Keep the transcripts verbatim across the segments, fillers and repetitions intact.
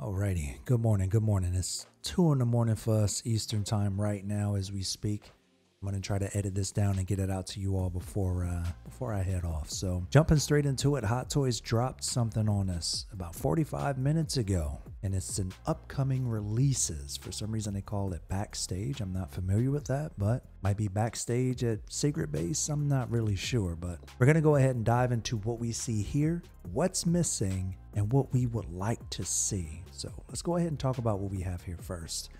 Alrighty, good morning, good morning. It's two in the morning for us Eastern time right now as we speak. I'm gonna try to edit this down and get it out to you all before uh, before I head off. So jumping straight into it, Hot Toys dropped something on us about forty-five minutes ago, and it's an upcoming releases. For some reason they call it Backstage. I'm not familiar with that, but might be Backstage at Secret Base. I'm not really sure, but we're gonna go ahead and dive into what we see here, what's missing, and what we would like to see. So let's go ahead and talk about what we have here first.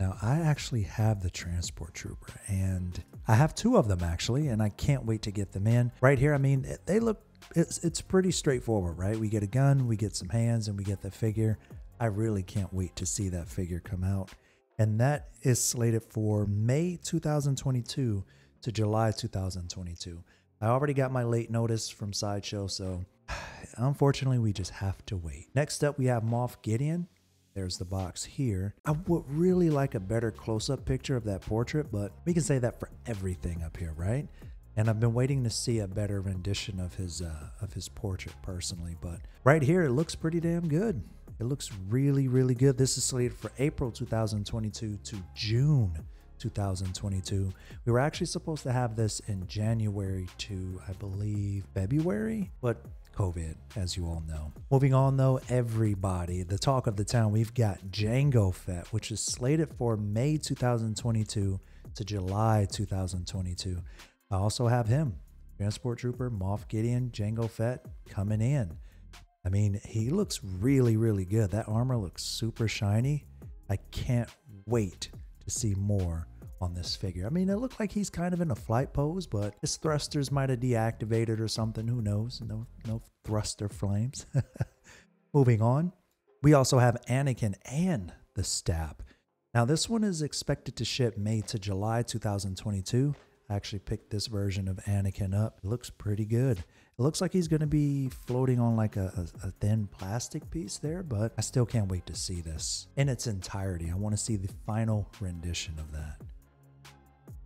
Now, I actually have the Transport Trooper, and I have two of them actually, and I can't wait to get them in. Right here, I mean, they look, it's, it's pretty straightforward, right? We get a gun, we get some hands, and we get the figure. I really can't wait to see that figure come out. And that is slated for May two thousand twenty-two to July two thousand twenty-two. I already got my late notice from Sideshow, so unfortunately, we just have to wait. Next up, we have Moff Gideon. There's the box here. I would really like a better close-up picture of that portrait, but we can say that for everything up here, right? And I've been waiting to see a better rendition of his uh, of his portrait personally, but right here, it looks pretty damn good. It looks really, really good. This is slated for April two thousand twenty-two to June two thousand twenty-two. We were actually supposed to have this in January to, I believe, February, but COVID, as you all know. Moving on though, everybody, the talk of the town, we've got Jango Fett, which is slated for May two thousand twenty-two to July two thousand twenty-two. I also have him, Transport Trooper, Moff Gideon, Jango Fett coming in. I mean, he looks really, really good. That armor looks super shiny. I can't wait to see more on this figure. I mean, it looked like he's kind of in a flight pose, but his thrusters might have deactivated or something. Who knows? No, no thruster flames. Moving on, we also have Anakin and the STAP. Now, this one is expected to ship May to July two thousand twenty-two. I actually picked this version of Anakin up. It looks pretty good. It looks like he's going to be floating on like a, a, a thin plastic piece there, but I still can't wait to see this in its entirety. I want to see the final rendition of that.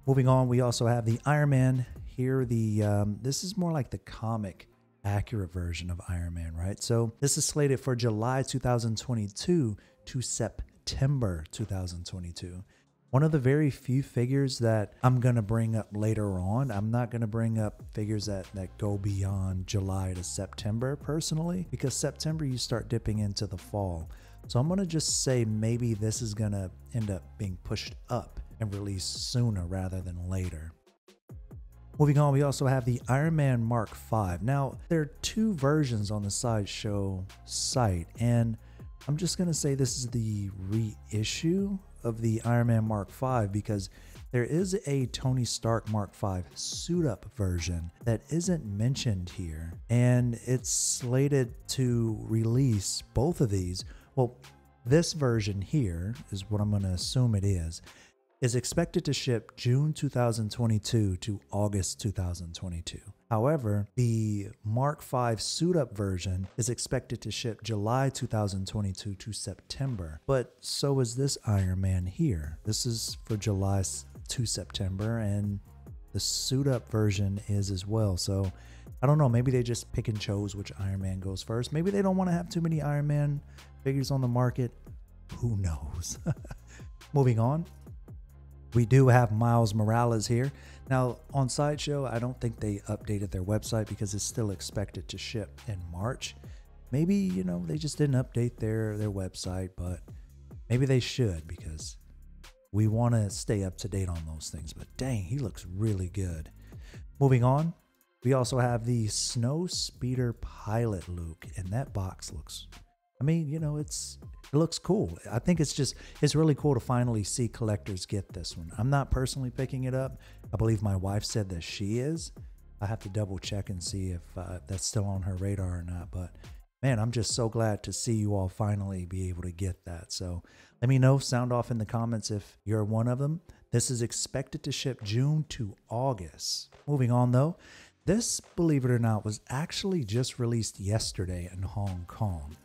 Moving on, we also have the Iron Man here. The um, this is more like the comic accurate version of Iron Man, right? So this is slated for July two thousand twenty-two to September two thousand twenty-two. One of the very few figures that I'm gonna bring up later on. I'm not gonna bring up figures that, that go beyond July to September personally, because September you start dipping into the fall. So I'm gonna just say maybe this is gonna end up being pushed up and released sooner rather than later. Moving on, we also have the Iron Man Mark five. Now, there are two versions on the Sideshow site, and I'm just gonna say this is the reissue of the Iron Man Mark five, because there is a Tony Stark Mark five suit-up version that isn't mentioned here, and it's slated to release both of these. Well, this version here is what I'm gonna assume it is. is expected to ship June two thousand twenty-two to August two thousand twenty-two. However, the Mark five suit-up version is expected to ship July two thousand twenty-two to September, but so is this Iron Man here. This is for July to September, and the suit-up version is as well. So I don't know, maybe they just pick and chose which Iron Man goes first. Maybe they don't want to have too many Iron Man figures on the market. Who knows? Moving on. We do have Miles Morales here. Now, on Sideshow, I don't think they updated their website because it's still expected to ship in March. Maybe, you know, they just didn't update their, their website, but maybe they should, because we want to stay up to date on those things. But dang, he looks really good. Moving on, we also have the Snow Speeder Pilot Luke, and that box looks, I mean, you know, it's... it looks cool. I think it's just, it's really cool to finally see collectors get this one. I'm not personally picking it up. I believe my wife said that she is. I have to double check and see if uh, that's still on her radar or not. But man, I'm just so glad to see you all finally be able to get that. So let me know, sound off in the comments if you're one of them. This is expected to ship June to August. Moving on though, this, believe it or not, was actually just released yesterday in Hong Kong.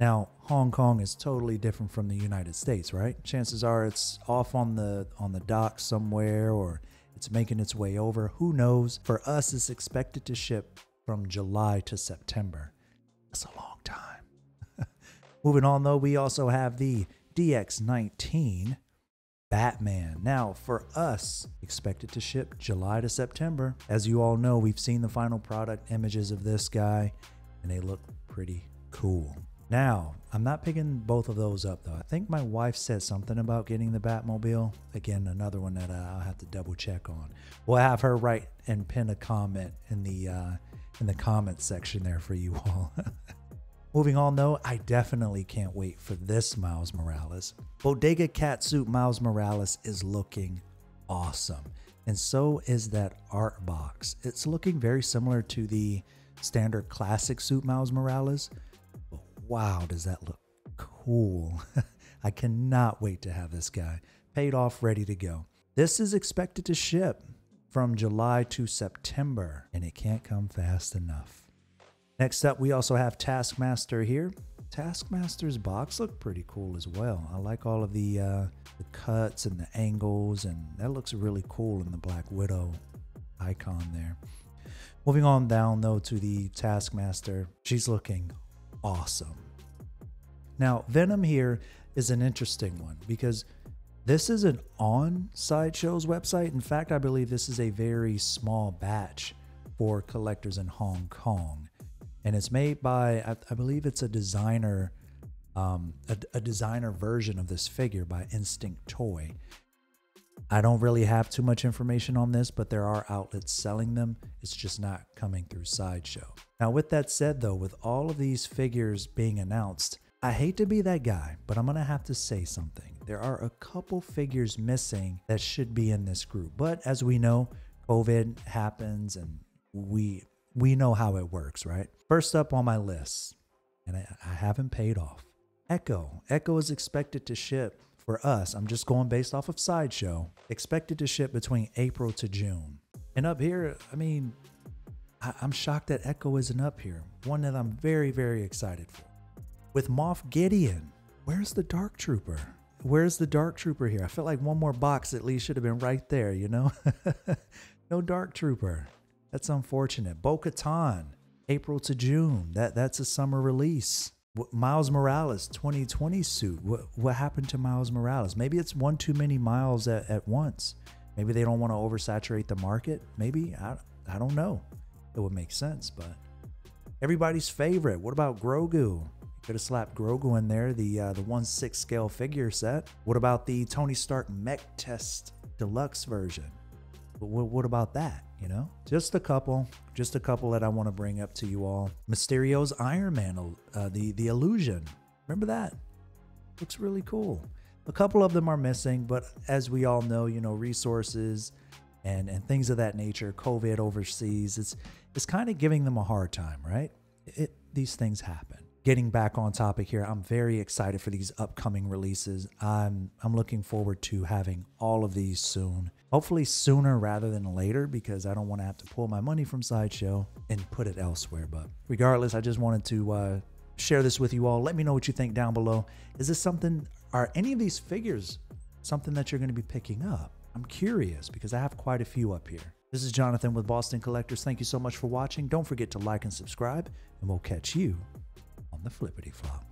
Now, Hong Kong is totally different from the United States, right? Chances are it's off on the on the dock somewhere, or it's making its way over. Who knows? For us, it's expected to ship from July to September. That's a long time. Moving on though, we also have the D X nineteen Batman. Now for us, expected to ship July to September. As you all know, we've seen the final product images of this guy and they look pretty cool. Now, I'm not picking both of those up though. I think my wife said something about getting the Batmobile. Again, another one that I'll have to double check on. We'll have her write and pin a comment in the uh, in the comment section there for you all. Moving on though, I definitely can't wait for this Miles Morales. Bodega cat suit Miles Morales is looking awesome. And so is that art box. It's looking very similar to the standard classic suit Miles Morales. Wow, does that look cool. I cannot wait to have this guy paid off, ready to go. This is expected to ship from July to September, and it can't come fast enough. Next up, we also have Taskmaster here. Taskmaster's box looked pretty cool as well. I like all of the, uh, the cuts and the angles, and that looks really cool in the Black Widow icon there. Moving on down though to the Taskmaster, she's looking awesome. Now Venom here is an interesting one because this isn't on Sideshow's website. In fact, I believe this is a very small batch for collectors in Hong Kong, and it's made by I, I believe it's a designer, um, a, a designer version of this figure by Instinct Toy. I don't really have too much information on this, but there are outlets selling them. It's just not coming through Sideshow. Now with that said though, with all of these figures being announced, I hate to be that guy, but I'm gonna have to say something. There are a couple figures missing that should be in this group, but as we know, COVID happens and we we know how it works, right? First up on my list, and I, I haven't paid off, Echo. Echo is expected to ship for us, I'm just going based off of Sideshow, expected to ship between April to June. And up here, I mean, I I'm shocked that Echo isn't up here. One that I'm very, very excited for. With Moff Gideon, where's the Dark Trooper? Where's the Dark Trooper here? I feel like one more box at least should have been right there, you know? No Dark Trooper. That's unfortunate. Bo-Katan, April to June. That, that's a summer release. Miles Morales twenty twenty suit. What, what happened to Miles Morales? Maybe it's one too many Miles at, at once. Maybe they don't want to oversaturate the market. Maybe, I, I don't know. It would make sense, but everybody's favorite. What about Grogu? Could have slapped Grogu in there, the uh, the one sixth scale figure set. What about the Tony Stark Mech Test Deluxe version? What, what about that? You know, just a couple, just a couple that I want to bring up to you all. Mysterio's Iron Man, uh, the, the illusion. Remember that? Looks really cool. A couple of them are missing, but as we all know, you know, resources and, and things of that nature, COVID overseas, it's, it's kind of giving them a hard time, right? It, these things happen. Getting back on topic here, I'm very excited for these upcoming releases. I'm I'm looking forward to having all of these soon. Hopefully sooner rather than later, because I don't want to have to pull my money from Sideshow and put it elsewhere. But regardless, I just wanted to uh, share this with you all. Let me know what you think down below. Is this something, are any of these figures something that you're going to be picking up? I'm curious because I have quite a few up here. This is Jonathan with Boston Collectors. Thank you so much for watching. Don't forget to like and subscribe, and we'll catch you the flippity flop.